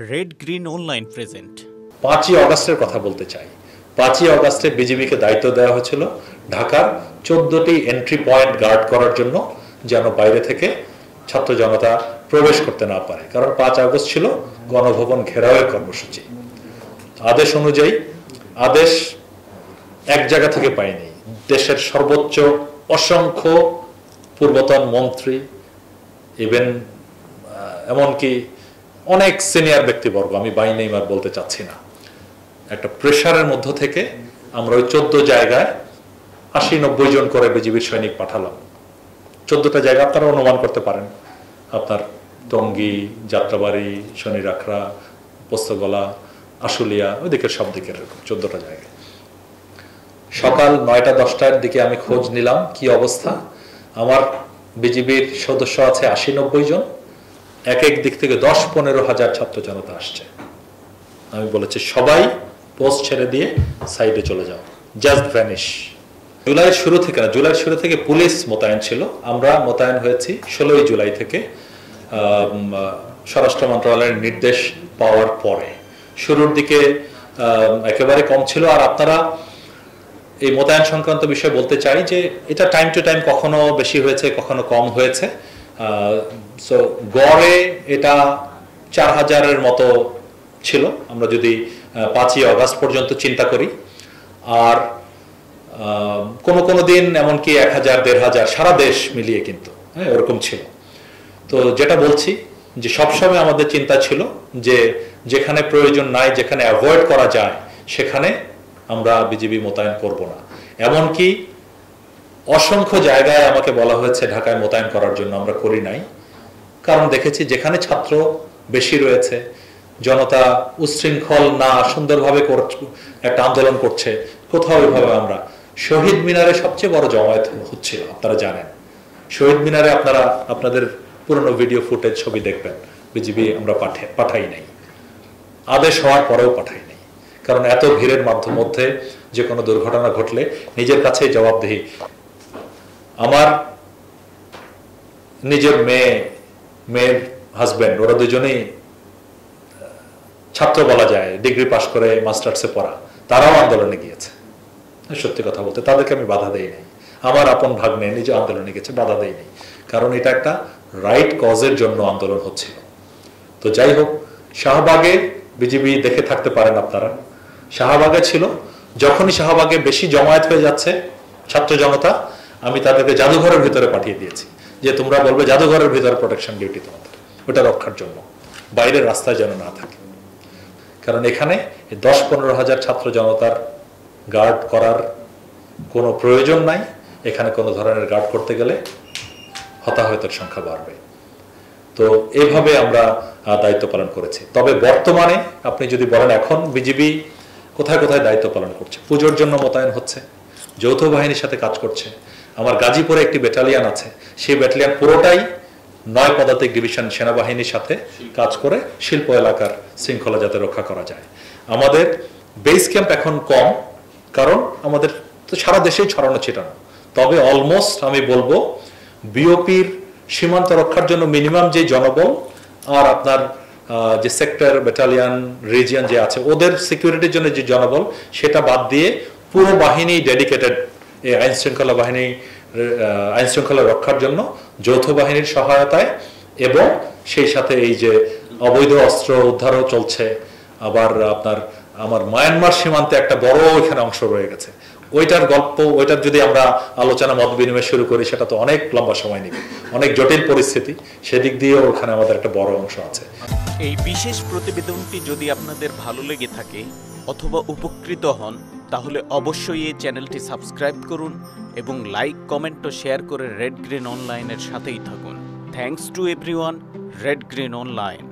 Red green online present 5 আগস্টের কথা বলতে চাই। 5 আগস্টে বিজিবিকে দায়িত্ব দেওয়া হয়েছিল ঢাকার 14টি এন্ট্রি পয়েন্ট গার্ড করার জন্য, যেন বাইরে থেকে ছাত্র জনতা প্রবেশ করতে না পারে, কারণ 5 আগস্ট ছিল গণভবন ঘেরাওয়ের কর্মসূচি। আদেশ অনুযায়ী আদেশ এক জায়গা থেকে পাইনি, দেশের সর্বোচ্চ অসংখ্য পূর্বতন মন্ত্রী, ইভেন এমনকি অনেক সিনিয়র ব্যক্তিবর্গ, আমি বাই নেম আর বলতে চাচ্ছি না, একটা প্রেশারের মধ্য থেকে আমরা ওই 14 জায়গায় 80-90 জন করে বিজিবির সৈনিক পাঠালাম। 14টা জায়গা আপনারা অনুমান করতে পারেন, আপনার টঙ্গী, যাত্রাবাড়ি, শনিরাখড়া, পোস্তগলা, আশুলিয়া, ওইদিকের সব দিকের 14টা জায়গায়। সকাল 9টা-10টার দিকে আমি খোঁজ নিলাম কি অবস্থা। আমার বিজিবির সদস্য আছে 80-90 জন, এক এক দিক থেকে 10-15 হাজার ছাত্র জনতা আসছে। আমি বলেছি সবাই পোস্ট ছেড়ে দিয়ে সাইডে চলে যাও, জাস্ট ভ্যানিশ। জুলাইয়ের শুরু থেকে পুলিশ মোতায়েন ছিল, আমরা মোতায়েন হয়েছি 16 জুলাই থেকে, স্বরাষ্ট্র মন্ত্রণালয়ের নির্দেশ পাওয়ার পরে। শুরুর দিকে একেবারে কম ছিল। আর আপনারা এই মোতায়েন সংক্রান্ত বিষয় বলতে চাই যে এটা টাইম টু টাইম কখনো বেশি হয়েছে, কখনো কম হয়েছে। সো গড়ে এটা 4000-এর মতো ছিল, আমরা যদি 5 আগস্ট পর্যন্ত চিন্তা করি। আর কোনো কোনো দিন এমনকি 1000-1500 সারা দেশ মিলিয়ে, কিন্তু হ্যাঁ ওরকম ছিল। তো যেটা বলছি যে সবসময় আমাদের চিন্তা ছিল যে যেখানে প্রয়োজন নাই, যেখানে অ্যাভয়েড করা যায়, সেখানে আমরা বিজিবি মোতায়েন করব না। এমনকি অসংখ্য জায়গায় আমাকে বলা হয়েছে ঢাকায় মোতায়েন করার জন্য, আমরা করি নাই, কারণ দেখেছি যেখানে ছাত্র বেশি রয়েছে, জনতা উচ্ছৃঙ্খল না, সুন্দরভাবে একটা আন্দোলন করছে, কোথাও এভাবে। আমরা শহীদ মিনারে সবচেয়ে বড় জমায়েত হচ্ছিল, আপনারা জানেন। শহীদ মিনারে আপনারা আপনাদের পুরনো ভিডিও ফুটেজ, ছবি দেখবেন, বিজিবি আমরা পাঠাই নাই, আদেশ হওয়ার পরেও পাঠাই নাই, কারণ এত ভিড়ের মধ্যে যে কোনো দুর্ঘটনা ঘটলে নিজের কাছে জবাবদিহি। আমার নিজের মেয়ের হাজব্যান্ড, ওরা দুজনেই ছাত্র বলা যায়, ডিগ্রি পাশ করে মাস্টার্সে পড়া, তারাও আন্দোলনে গিয়েছে। সত্যি কথা বলতে তাদেরকে আমি বাধা দেই নাই। আমার আপন ভাগ্নে নিজে আন্দোলনে গেছে, বাধা দেই নাই, কারণ এটা একটা রাইট কজের জন্য আন্দোলন হচ্ছিল। তো যাই হোক, শাহবাগে বিজিবি দেখে থাকতে পারেন আপনারা, শাহবাগে ছিল। যখনই শাহবাগে বেশি জমায়েত হয়ে যাচ্ছে ছাত্র জনতা, আমি তাদেরকে জাদুঘরের ভিতরে পাঠিয়ে দিয়েছি যে তোমরা বলবে জাদুঘরের ভিতরে প্রোটেকশন ডিউটি তোমাদের, ওটা রক্ষার জন্য, বাইরের রাস্তায় যেন না থাকে। কারণ এখানে 10-15 হাজার ছাত্র জনতার গার্ড করার কোনো প্রয়োজন নাই। এখানে কোনো ধরনের গার্ড করতে গেলে হতাহতের সংখ্যা বাড়বে। তো এইভাবে আমরা দায়িত্ব পালন করেছি। তবে বর্তমানে আপনি যদি বলেন এখন বিজিবি কোথায় কোথায় দায়িত্ব পালন করছে, পুজোর জন্য মোতায়েন হচ্ছে, যৌথ বাহিনীর সাথে কাজ করছে। আমার গাজীপুরে একটি ব্যাটালিয়ান আছে, সেই ব্যাটালিয়ান পুরোটাই 9 পদাতিক ডিভিশন সেনাবাহিনীর সাথে কাজ করে শিল্প এলাকার শৃঙ্খলা যাতে রক্ষা করা যায়। আমাদের বেস ক্যাম্প এখন কম, কারণ আমাদের তো সারা দেশেই ছড়ানো ছিটানো। তবে অলমোস্ট আমি বলবো বিওপির সীমান্ত রক্ষার জন্য মিনিমাম যে জনবল, আর আপনার যে সেক্টর, ব্যাটালিয়ান, রিজিয়ন যে আছে, ওদের সিকিউরিটির জন্য যে জনবল, সেটা বাদ দিয়ে পুরো বাহিনী ডেডিকেটেড এই আইনশৃঙ্খলা রক্ষার জন্য, যৌথ বাহিনীর সহায়তায়। এবং সেই সাথে এই যে অবৈধ অস্ত্র উদ্ধারও চলছে। আবার আপনার আমার মায়ানমার সীমান্তে একটা বড় এখানে অংশ রয়ে গেছে, ওইটার যদি আমরা আলোচনা, মত বিনিময় শুরু করি, সেটা তো অনেক লম্বা সময় নেবে, অনেক জটিল পরিস্থিতি, সেদিক দিয়েও ওখানে আমাদের একটা বড় অংশ আছে। এই বিশেষ প্রতিবেদনটি যদি আপনাদের ভালো লেগে থাকে অথবা উপকৃত হন, তাহলে অবশ্যই এই চ্যানেলটি সাবস্ক্রাইব করুন এবং লাইক, কমেন্ট ও শেয়ার করে রেড গ্রিন অনলাইনের সাথেই থাকুন। Thanks to everyone, red green online.